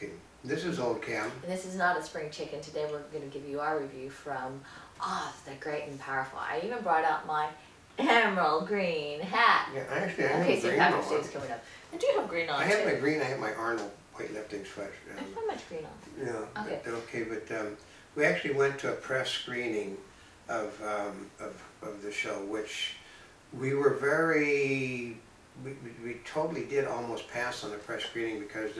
Okay. This is Old Cam. And this is not a spring chicken. Today we're going to give you our review from Oz the Great and Powerful. I even brought out my emerald green hat. Yeah, I actually have a green on. Okay, so coming up. I do have green on, I have too. My green, I have my Arnold weightlifting sweatshirt. I don't have much green on. No, okay. But, okay, but we actually went to a press screening of the show, which we were very... We totally did almost pass on the press screening because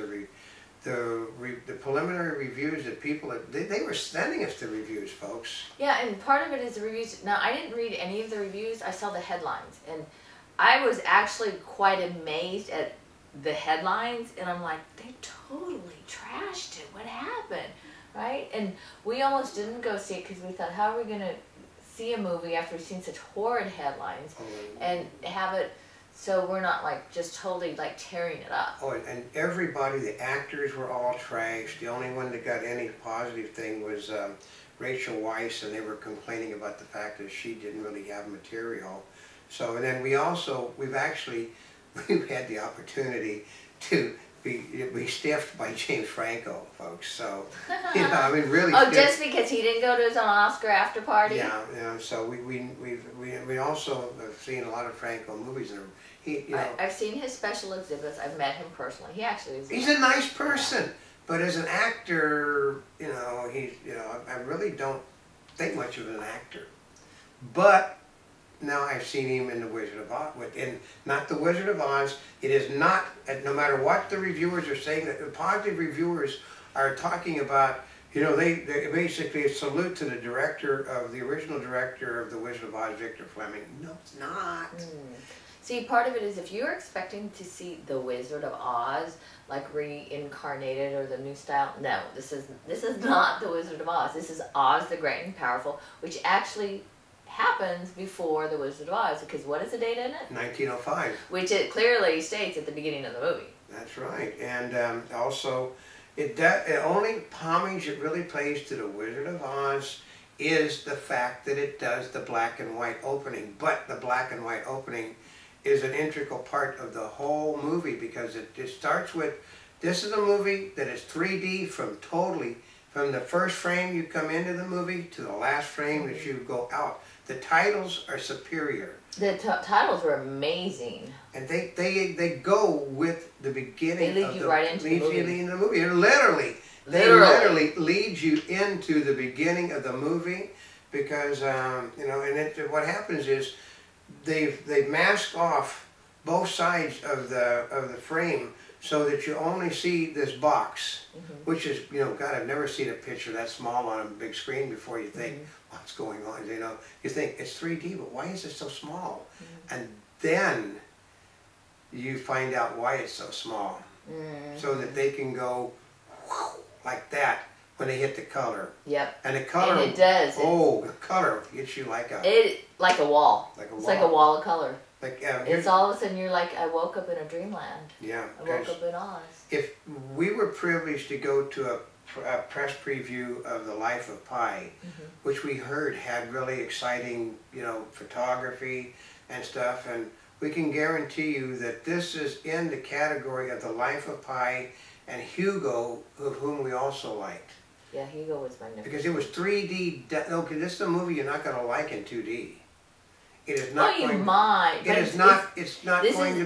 the preliminary reviews that people had, they were sending us the reviews, folks. Yeah, and part of it is the reviews. Now, I didn't read any of the reviews. I saw the headlines, and I was actually quite amazed at the headlines. And I'm like, they totally trashed it. What happened, right? And we almost didn't go see it because we thought, how are we gonna see a movie after we've seen such horrid headlines and have it? So we're not like just totally like tearing it up. Oh, and everybody, the actors were all trash. The only one that got any positive thing was Rachel Weisz, and they were complaining about the fact that she didn't really have material. So, and then we also, we've had the opportunity to be stiffed by James Franco, folks. So, you know, I mean, really. Oh, just because he didn't go to his own Oscar after party. Yeah, yeah. So we also have seen a lot of Franco movies, and he, you know, I've seen his special exhibits. I've met him personally. He actually is. He's a nice person, yeah. But as an actor, you know, I really don't think much of an actor, but. Now I've seen him in The Wizard of Oz, in not The Wizard of Oz. It is not, no matter what the reviewers are saying, the positive reviewers are talking about, you know, they basically a salute to the director of, the original director of The Wizard of Oz, Victor Fleming. No, it's not. See, part of it is if you're expecting to see The Wizard of Oz, like reincarnated or the new style, no, this is not The Wizard of Oz. This is Oz the Great and Powerful, which actually happens before The Wizard of Oz, because what is the date in it? 1905. Which it clearly states at the beginning of the movie. That's right. And also, the only homage it really plays to The Wizard of Oz is the fact that it does the black and white opening. But the black and white opening is an integral part of the whole movie, because it starts with, this is a movie that is 3D from the first frame you come into the movie to the last frame that you go out. The titles are superior. The titles are amazing. And they go with the beginning. They lead you right into the movie. You into the movie. They literally lead you into the beginning of the movie, because you know. And what happens is they mask off both sides of the frame, so that you only see this box, which is, you know, God, I've never seen a picture that small on a big screen before. You think, what's going on? You know, you think, it's 3D, but why is it so small? And then you find out why it's so small, so that they can go whoosh, like that when they hit the color. Yep. And the color, and it does. Oh, the color gets you like a... like a wall. Like a wall. It's like a wall of color. Like, it's all of a sudden you're like, I woke up in a dreamland. Yeah. I woke up in Oz. If we were privileged to go to a press preview of The Life of Pi, which we heard had really exciting, you know, photography and stuff, and we can guarantee you that this is in the category of The Life of Pi and Hugo, of whom we also liked. Yeah, Hugo was magnificent. Because it was 3D. Okay, this is a movie you're not going to like in 2D. It is not going to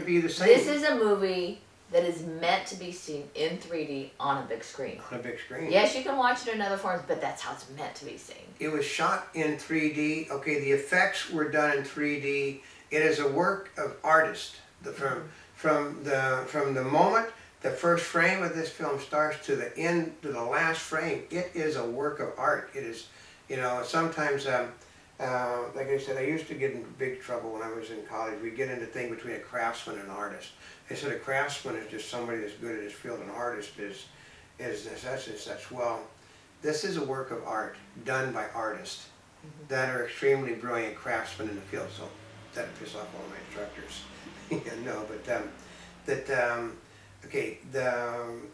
be the same. This is a movie that is meant to be seen in 3D on a big screen. On a big screen. Yes, you can watch it in other forms, but that's how it's meant to be seen. It was shot in 3D. Okay, the effects were done in 3D. It is a work of artist. From the moment the first frame of this film starts to the end, to the last frame, it is a work of art. It is, you know, sometimes... like I said, I used to get in big trouble when I was in college. We'd get into the thing between a craftsman and an artist. They said a craftsman is just somebody that's good at his field, and an artist is such and such. Well, this is a work of art done by artists that are extremely brilliant craftsmen in the field. So that pissed off all my instructors. No, but okay, the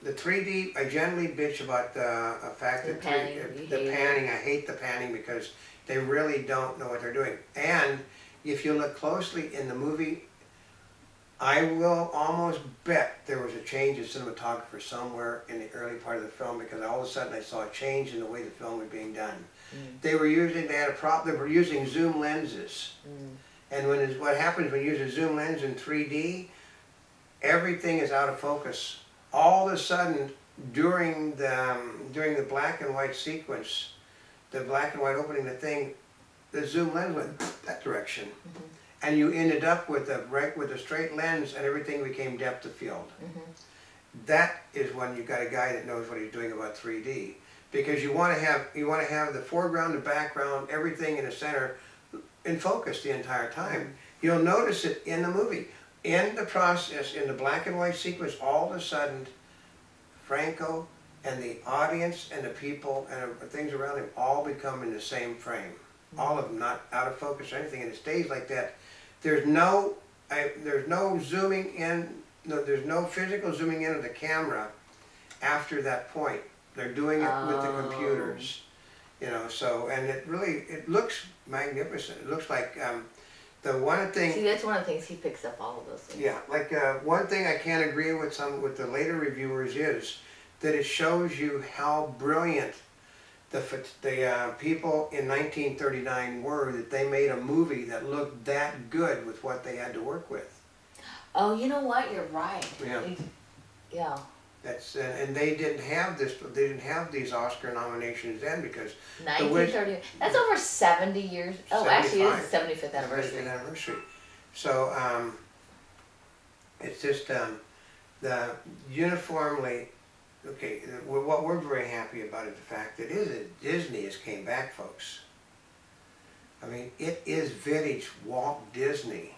3D, I generally bitch about the fact that the panning. I hate the panning because they really don't know what they're doing. And if you look closely in the movie, I will almost bet there was a change of cinematographer somewhere in the early part of the film, because all of a sudden I saw a change in the way the film was being done. Mm. They were using zoom lenses. Mm. And what happens when you use a zoom lens in 3D, everything is out of focus. All of a sudden, during the black and white sequence, the black and white opening, the zoom lens went that direction. Mm-hmm. And you ended up with a straight lens, and everything became depth of field. Mm-hmm. That is when you've got a guy that knows what he's doing about 3D, because you want to have the foreground, the background, everything in the center in focus the entire time. You'll notice it in the movie, in the process, in the black and white sequence. All of a sudden, Franco and the audience and the people and things around him all become in the same frame. All of them, not out of focus or anything, and it stays like that. There's no zooming in. No, there's no physical zooming in of the camera after that point. They're doing it with the computers, you know. So, and it looks magnificent. It looks like the one thing. See, that's one of the things he picks up, all of those things. Yeah, like one thing I can't agree with with the later reviewers is that it shows you how brilliant the people in 1939 were, that they made a movie that looked that good with what they had to work with. Oh, you know what? You're right. Yeah. Yeah. That's and they didn't have this. They didn't have these Oscar nominations then, because 1930. That's over 70 years. Oh, actually, it's the 75th anniversary. 75th anniversary. So it's just the uniformly. Okay, what we're very happy about is the fact that Disney has came back, folks. I mean, it is vintage Walt Disney.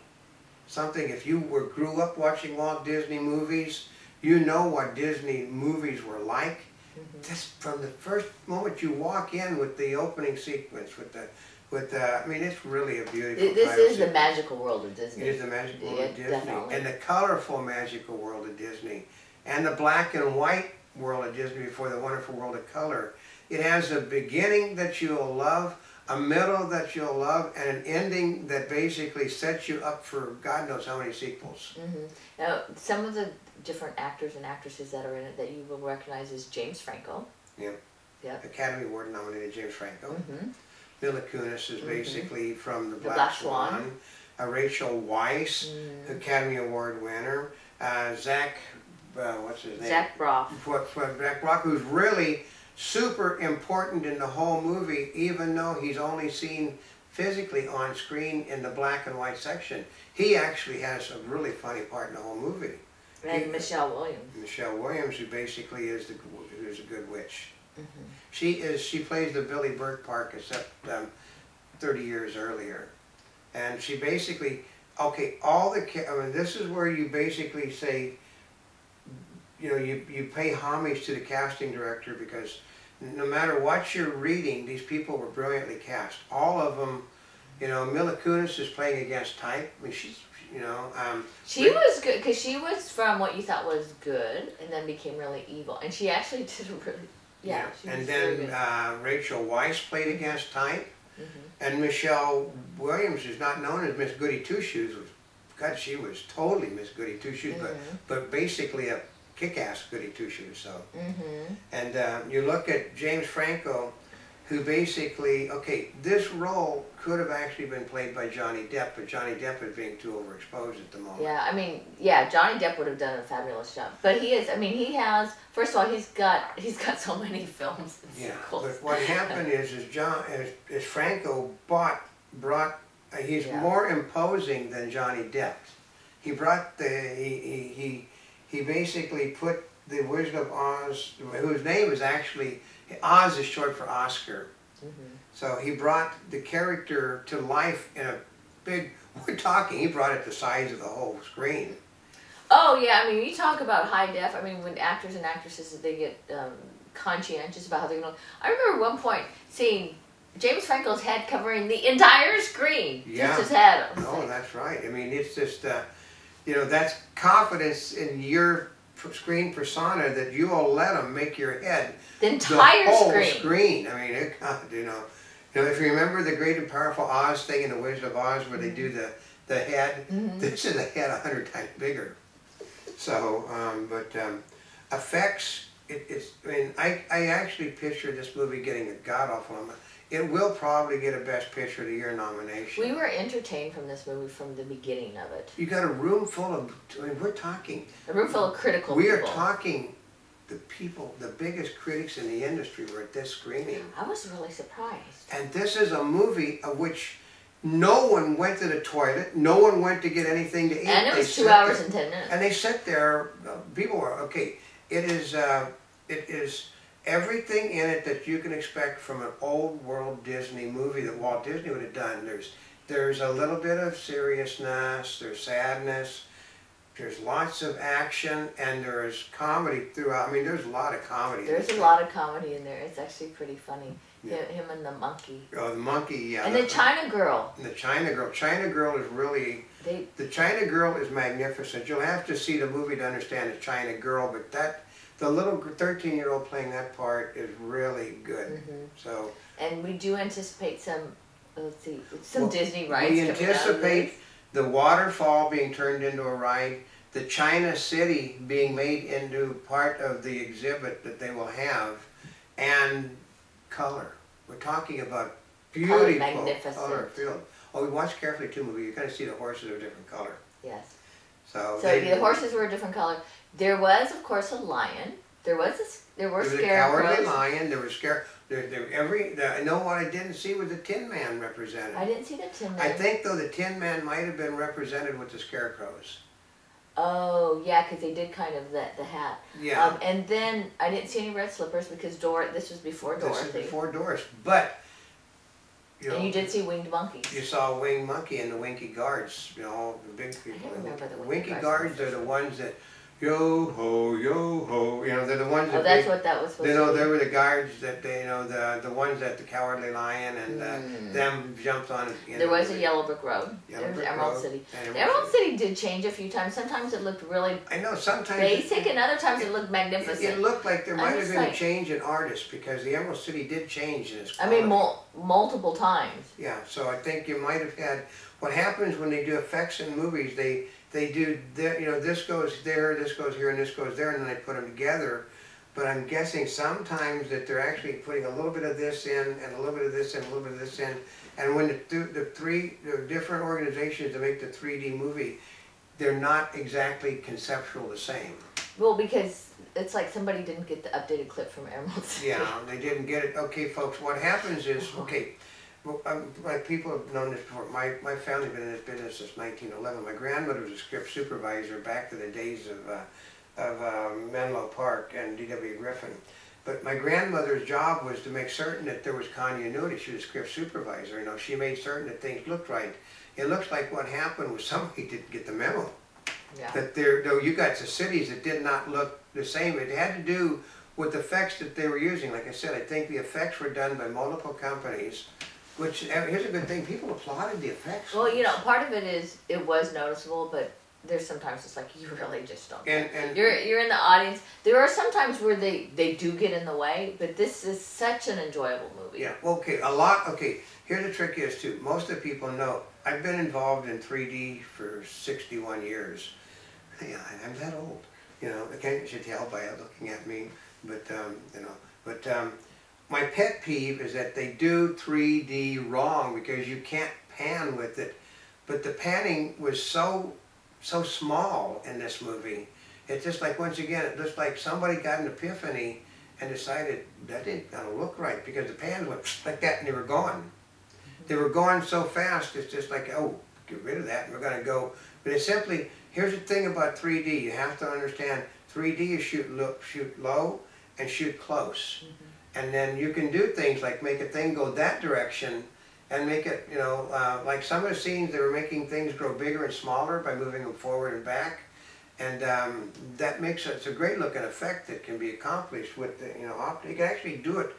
Something, if you grew up watching Walt Disney movies, you know what Disney movies were like. Mm-hmm. Just from the first moment you walk in with the opening sequence, I mean, it's really a beautiful This is the magical world of Disney. It is the magical world of Disney. Definitely. And the colorful magical world of Disney. And the black and white world of Disney before the wonderful world of color. It has a beginning that you'll love, a middle that you'll love, and an ending that basically sets you up for God knows how many sequels. Mm-hmm. Now, some of the different actors and actresses that are in it that you will recognize is James Franco. Yeah. Yep. Academy Award nominated James Franco. Mm-hmm. Mila Kunis is basically from The Black Swan. Rachel Weisz, Academy Award winner. Zach Braff. Zach Braff, who's really super important in the whole movie, even though he's only seen physically on screen in the black and white section. He actually has a really funny part in the whole movie. And Michelle Williams. Michelle Williams, who basically is a good witch. Mm-hmm. She plays the Billy Burke part, except 30 years earlier, and she basically this is where you basically say, you know, you pay homage to the casting director, because no matter what you're reading, these people were brilliantly cast. All of them, you know. Mila Kunis is playing against type. I mean, she was good, because she was from what you thought was good and then became really evil, and she actually did a really And then Rachel Weisz played against type, and Michelle Williams is not known as Miss Goody Two Shoes. God, she was totally Miss Goody Two Shoes, but basically a kick-ass Goody Two-Shoes. So, and you look at James Franco, who basically, this role could have actually been played by Johnny Depp, but Johnny Depp is being too overexposed at the moment. Yeah, I mean, Johnny Depp would have done a fabulous job, but he is. I mean, he has. First of all, he's got so many films. Yeah, sequels. But what happened is Franco brought. He's more imposing than Johnny Depp. He brought the He basically put The Wizard of Oz, whose name is actually, Oz is short for Oscar. So he brought the character to life in a big, he brought it the size of the whole screen. Oh yeah, I mean, you talk about high def, I mean, when actors and actresses, they get conscientious about how they're going to, I remember at one point seeing James Franco's head covering the entire screen. Yeah. Just his head. Oh, that's right. I mean, it's just, you know, that's confidence in your screen persona, that you will let them make your head the entire whole screen. I mean, it, you know, if you remember the Great and Powerful Oz thing in The Wizard of Oz, where they do the the head. Mm-hmm. This is a head 100 times bigger. So, effects, I actually picture this movie getting a god-awful amount. It will probably get a Best Picture of the Year nomination. We were entertained from this movie from the beginning of it. You got a room full of, we're talking. A room full of critical people. We are talking the people, the biggest critics in the industry were at this screening. I was really surprised. And this is a movie of which no one went to the toilet, no one went to get anything to eat. And it was 2 hours and 10 minutes. And they sat there, people were, okay, it is everything in it that you can expect from an old world Disney movie that Walt Disney would have done. There's a little bit of seriousness, there's sadness, there's lots of action, and there's comedy throughout. I mean, there's a lot of comedy. There's a lot of comedy in there. It's actually pretty funny. Yeah. Him and the monkey. Oh, the monkey, yeah. And the China girl. And the China girl. China girl is really... the China girl is magnificent. You'll have to see the movie to understand the China girl, but that... the little 13-year-old playing that part is really good. Mm-hmm. So, and we do anticipate some, let's see, some Disney rides. We anticipate the waterfall being turned into a ride, the China City being made into part of the exhibit that they will have, and color. We're talking about beautiful color field. Oh, we watched carefully too, movie. You kind of see the horses are a different color. Yes. So the horses were a different color. There was, of course, a lion. There were scarecrows. There was a cowardly lion. I know what I didn't see was the Tin Man represented. I didn't see the Tin Man. I think, though, the Tin Man might have been represented with the scarecrows. Oh, yeah, because they did kind of the hat. Yeah. And then I didn't see any red slippers because this was before Dorothy. This was before Doris, but... and you did see winged monkeys. You saw a winged monkey and the winky guards, the big people. I don't remember the winky guards are the ones that, yo ho, they're the ones that. Oh, that's what that was supposed to be. They were the guards that the ones that the Cowardly Lion and them jumped on. There was a Yellow Brick Road. There was Emerald City. Emerald City did change a few times. Sometimes it looked really basic, and other times it looked magnificent. It looked like there might have been a change in artists because the Emerald City did change in its quality. I mean, multiple times. Yeah, so I think you might have had. What happens when they do effects in movies? They do, this goes there, this goes here, and this goes there, and then they put them together. But I'm guessing sometimes that they're actually putting a little bit of this in, and a little bit of this in, and a little bit of this in. And when the different organizations that make the 3D movie, they're not exactly conceptual the same. Well, because it's like somebody didn't get the updated clip from Emerald City. Yeah, they didn't get it. Okay, folks, what happens is, okay... well, people have known this before. My family has been in this business since 1911. My grandmother was a script supervisor back to the days of Menlo Park and DW Griffin. But my grandmother's job was to make certain that there was continuity. She was a script supervisor. She made certain that things looked right. It looks like what happened was somebody didn't get the memo. Yeah. That you got the cities that did not look the same. It had to do with the effects that they were using. Like I said, I think the effects were done by multiple companies. Which, here's a good thing, people applauded the effects. Well, part of it is, it was noticeable, but there's sometimes it's like, you really just don't get it. And you're in the audience. There are some times where they do get in the way, but this is such an enjoyable movie. Yeah, okay, here's the trick is, too, most of the people know, I've been involved in 3D for 61 years. Yeah, I'm that old. I can't tell by looking at me, but my pet peeve is that they do 3D wrong because you can't pan with it. But the panning was so small in this movie. It's just like, once again, it looks like somebody got an epiphany and decided that didn't look right because the pans went like that and they were gone. They were going so fast, it's just like, oh, get rid of that and we're going to go. But it's simply, here's the thing about 3D. You have to understand 3D is shoot low and shoot close. Mm-hmm. And then you can do things like make a thing go that direction and make it, like some of the scenes, they were making things grow bigger and smaller by moving them forward and back. And that makes it's a great looking effect that can be accomplished with, you can actually do it.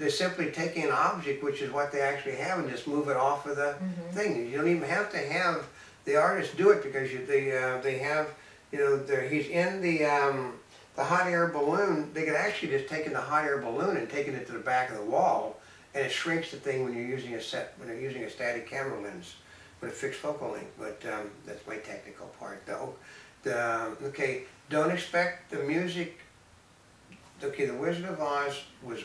They're simply taking an object, which is what they actually have, and just move it off of the thing. You don't even have to have the artist do it because they have, he's in the hot air balloon. They could actually just taken the hot air balloon and taken it to the back of the wall, and it shrinks the thing when you're using a static camera lens. with a fixed focal length, but that's my technical part. Okay, don't expect the music. Okay, The Wizard of Oz was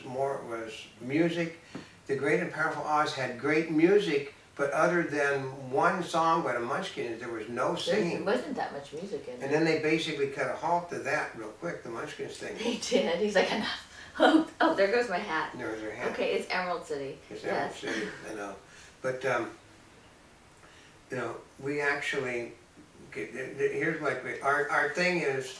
music. The Great and Powerful Oz had great music, but other than one song by the Munchkins, there was no singing. There wasn't that much music in it. And then they basically cut a halt to that real quick, the Munchkins thing. They did. He's like, enough. Oh, there goes my hat. There was her hat. Okay, it's Emerald City. It's Emerald City, I know. But, you know, we actually, okay, here's my, our thing is,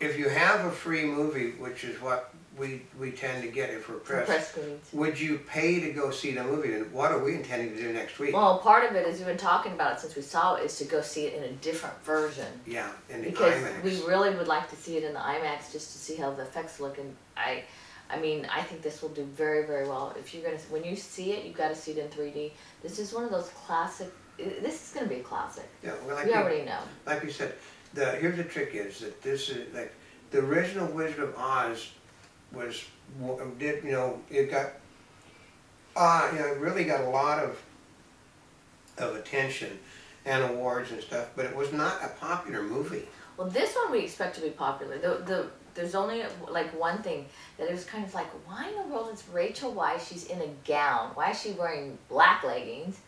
if you have a free movie, which is what we tend to get if we're pressed, would you pay to go see the movie? And what are we intending to do next week? Well, part of it is we've been talking about it since we saw it, is to go see it in a different version. Yeah, in the IMAX. Because we really would like to see it in the IMAX just to see how the effects look. And I mean, I think this will do very, very well. If you're gonna, when you see it, you've got to see it in 3D. This is one of those classic. This is going to be a classic. Yeah, well, like we already know. Like you said, here's the trick is that this is like the original Wizard of Oz was it really got a lot of attention and awards and stuff, but it was not a popular movie. Well, this one we expect to be popular. There's only like one thing that it was kind of like, why in the world is Rachel Weisz? She's in a gown. Why is she wearing black leggings?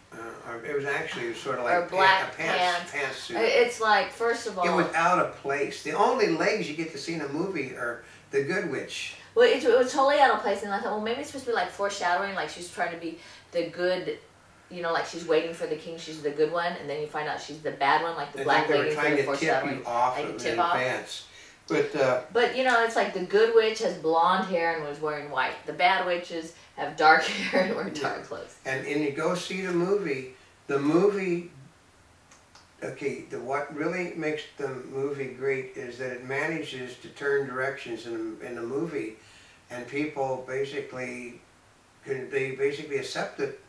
It was actually sort of like black pantsuit. It's like, first of all, it was out of place. The only legs you get to see in a movie are the Good Witch. Well, it was totally out of place, and I thought, well, maybe it's supposed to be like foreshadowing, like she's trying to be the good. You know, like she's waiting for the king, she's the good one, and then you find out she's the bad one, like the black lady. Trying to tip you off in advance. But you know, it's like the good witch has blonde hair and was wearing white. The bad witches have dark hair and wear dark clothes. And you go see the movie, okay, what really makes the movie great is that it manages to turn directions in the movie, and people basically, accept it.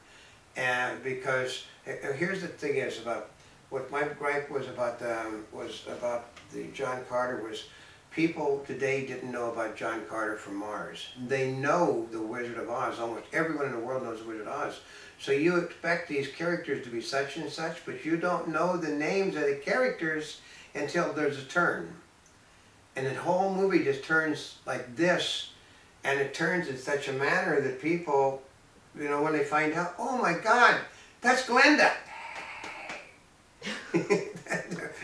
And because here's the thing is about what my gripe was about the John Carter was people today didn't know about John Carter from Mars. They know the Wizard of Oz. Almost everyone in the world knows the Wizard of Oz. So you expect these characters to be such and such, but you don't know the names of the characters until there's a turn. And the whole movie just turns like this, and it turns in such a manner that people, you know, when they find out, oh my God, that's Glinda.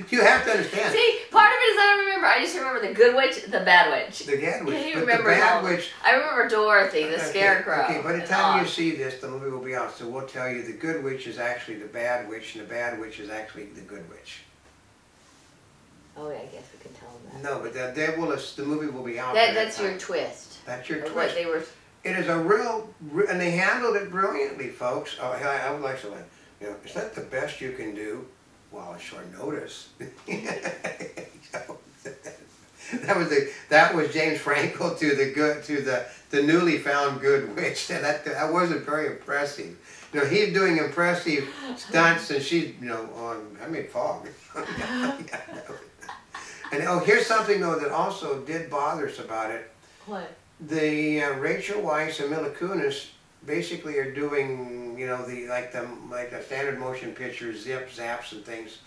You have to understand. See, part of it is I don't remember. I just remember the good witch, the bad witch. The bad witch. But remember the bad witch. I remember Dorothy, the scarecrow. Okay, by the time you see this, the movie will be out. So we'll tell you the good witch is actually the bad witch, and the bad witch is actually the good witch. Oh, yeah, I guess we can tell them that. No, but the movie will be out. That's your twist. That's your twist. What they were. It is a real, and they handled it brilliantly, folks. Oh, I would like to learn. You know, is that the best you can do? Well, on short notice. that was James Franco to the newly found good witch. That wasn't very impressive. You know, he's doing impressive stunts, and she's on fog. And here's something though that also did bother us about it. What? The Rachel Weisz and Mila Kunis basically are doing, like the standard motion picture zip zaps and things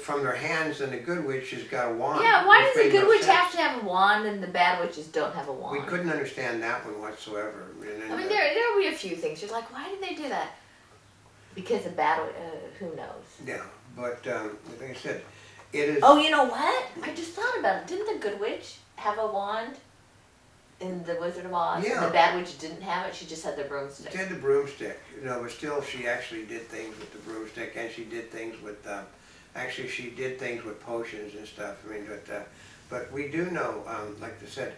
from their hands, and the good witch has got a wand. Yeah, why does the good witch have to have a wand and the bad witches don't have a wand? We couldn't understand that one whatsoever. I mean, there'll be a few things you're like, why did they do that? Because the bad who knows? Yeah, but like I said, it is. Oh, you know what? I just thought about it. Didn't the good witch have a wand? In The Wizard of Oz, yeah. The bad witch didn't have it, she just had the broomstick. She had the broomstick, but still she actually did things with the broomstick, and she did things with, actually she did things with potions and stuff. I mean, but we do know, like I said,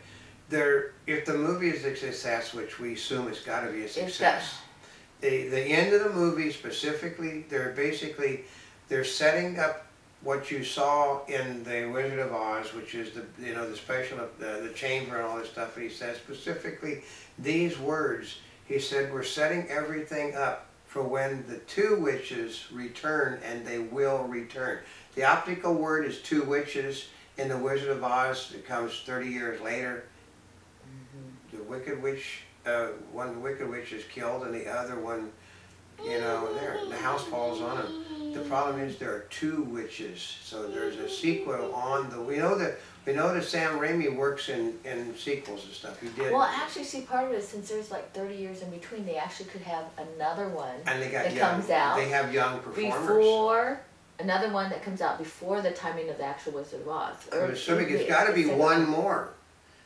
if the movie is a success, which we assume it's got to be a success, the end of the movie specifically, they're setting up what you saw in The Wizard of Oz, which is the special, the chamber and all this stuff, and he says specifically these words. He said, we're setting everything up for when the two witches return, and they will return. The optical word is two witches. In The Wizard of Oz, it comes 30 years later. Mm-hmm. The wicked witch, one of the wicked witch is killed, and the other one you know, there, the house falls on him. The problem is there are two witches, so there's a sequel on the. We know that Sam Raimi works in sequels and stuff. He did. Well, actually, see, part of it is since there's like 30 years in between, they actually could have another one comes out. They have young performers. Before another one that comes out before the timing of the actual Wizard of Oz. I'm assuming it's got to be one more.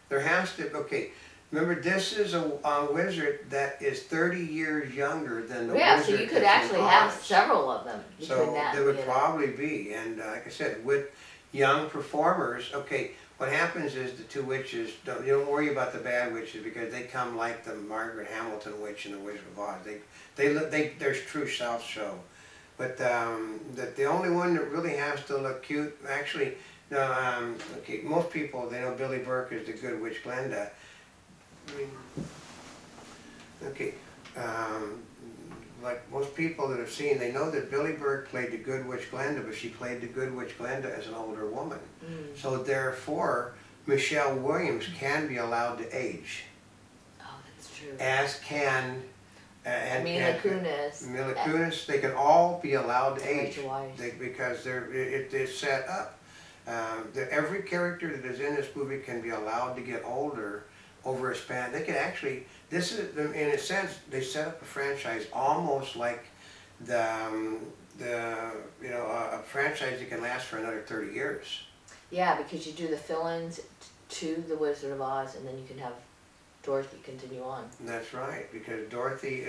There has to. Okay. Remember, this is a wizard that is 30 years younger than the wizard. Yeah, so you could actually have several of them. So there would probably be, and like I said, with young performers, okay, what happens is the two witches, you don't worry about the bad witches because they come like the Margaret Hamilton witch and the Wizard of Oz. Their true self show. But the only one that really has to look cute, actually, okay, most people, they know Billy Burke is the good witch Glenda. Like most people that have seen, they know that Billy Burke played the good witch Glenda, but she played the good witch Glenda as an older woman. Mm. So therefore, Michelle Williams can be allowed to age. Oh, that's true. As can Mila Kunis. They can all be allowed to age because it's set up. Every character that is in this movie can be allowed to get older. Over a span, they could actually. This is, in a sense, they set up a franchise almost like a franchise that can last for another 30 years. Yeah, because you do the fill-ins to the Wizard of Oz, and then you can have Dorothy continue on. That's right, because Dorothy,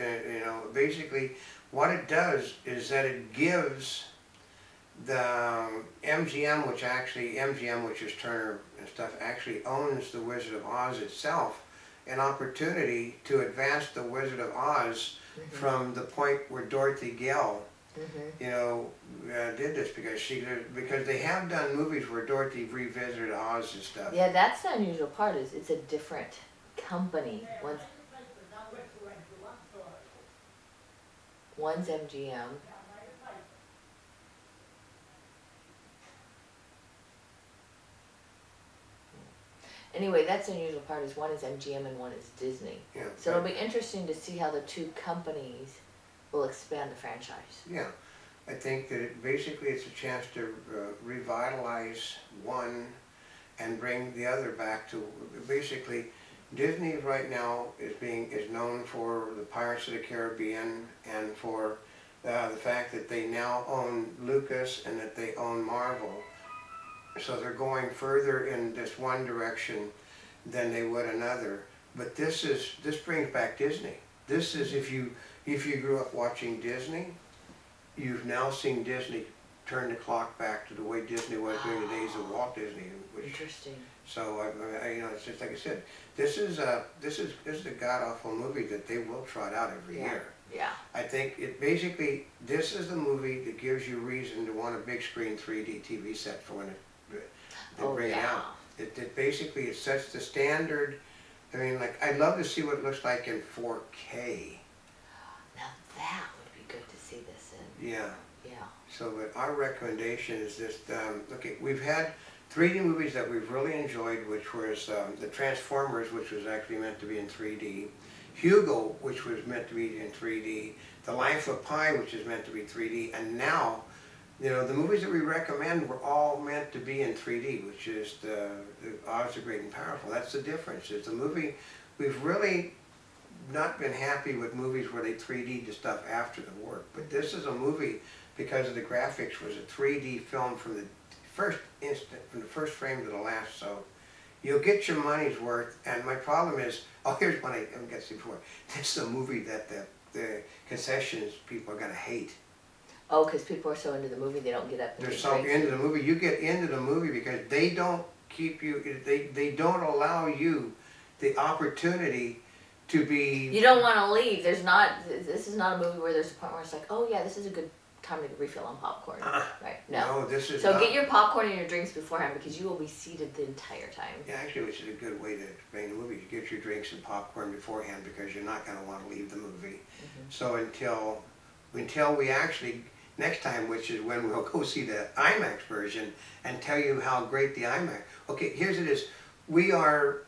basically, what it does is that it gives the MGM, which is Turner and stuff, actually owns the Wizard of Oz itself, an opportunity to advance the Wizard of Oz from the point where Dorothy Gale, did this because they have done movies where Dorothy revisited Oz and stuff. Yeah, that's the unusual part is it's a different company. One's MGM. Anyway, that's the unusual part is one is MGM and one is Disney. Yeah, so it'll be interesting to see how the two companies will expand the franchise. Yeah, I think that it's a chance to revitalize one and bring the other back to basically. Disney right now is known for the Pirates of the Caribbean and for the fact that they now own Lucas and that they own Marvel. So they're going further in this one direction than they would another. But this brings back Disney. This is if you grew up watching Disney, you've now seen Disney turn the clock back to the way Disney was during the days of Walt Disney. Interesting. So it's just like I said. This is a god awful movie that they will trot out every year. Yeah. I think this is the movie that gives you reason to want a big screen 3D TV set for when they bring it out. It sets the standard. I mean, like, I'd love to see what it looks like in 4K. Now that would be good to see this in. Yeah. Yeah. So, but our recommendation is just, we've had 3D movies that we've really enjoyed, which was The Transformers, which was actually meant to be in 3D. Hugo, which was meant to be in 3D, The Life of Pi, which is meant to be 3D, and now, the movies that we recommend were all meant to be in 3D, which is the Oz the Great and Powerful. That's the difference. Is the movie, we've really not been happy with movies where they 3D'd the stuff after the work, but this is a movie, because of the graphics, was a 3D film from the first instant, from the first frame to the last, so you'll get your money's worth. And my problem is, here's one I haven't got to see before. This is a movie that the concessions people are going to hate. Oh, because people are so into the movie, they don't get up. They're so into the movie. You get into the movie because they don't keep you, they don't allow you the opportunity to be. You don't want to leave. This is not a movie where there's a point where it's like, oh yeah, this is a good time to refill on popcorn, right? No, this is so. Get your popcorn and your drinks beforehand because you will be seated the entire time. Yeah, actually, which is a good way to explain the movie. You get your drinks and popcorn beforehand because you're not going to want to leave the movie. So until we actually next time, which is when we'll go see the IMAX version and tell you how great the IMAX. Okay, here's it is. We are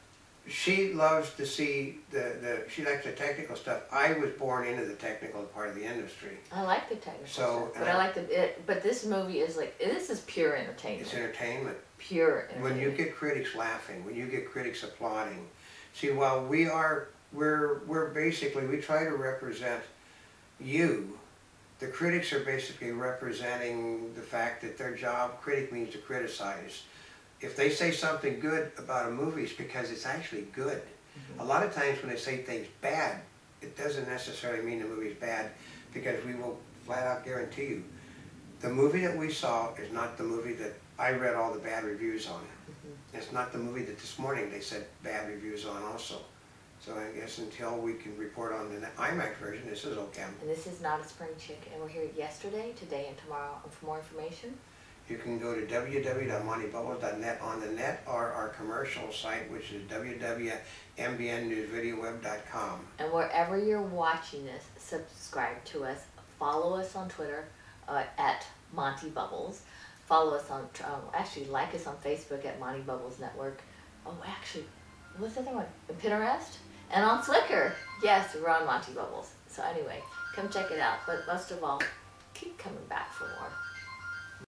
she loves to see the she likes the technical stuff. I was born into the technical part of the industry. I like the technical stuff, but I like the but this movie is like this is pure entertainment. It's entertainment. Pure entertainment. When you get critics laughing, when you get critics applauding, see, while we are we're basically we try to represent you. The critics are basically representing the fact that their job, critic, means to criticize. If they say something good about a movie, it's because it's actually good. Mm-hmm. A lot of times when they say things bad, it doesn't necessarily mean the movie's bad, because we will flat out guarantee you, the movie that we saw is not the movie that I read all the bad reviews on. Mm-hmm. It's not the movie that this morning they said bad reviews on also. So I guess until we can report on the IMAX version, this is OCAM. And this is Not a Spring Chick, and we're here yesterday, today, and tomorrow. And for more information, you can go to www.montybubbles.net on the net, or our commercial site, which is www.mbnnewsvideoweb.com. And wherever you're watching this, subscribe to us. Follow us on Twitter at Monty Bubbles. Follow us on, actually like us on Facebook at Monty Bubbles Network. Oh, actually, what's the other one? Pinterest? And on Flickr. Yes, we're on Monty Bubbles. So anyway, come check it out. But most of all, keep coming back for more.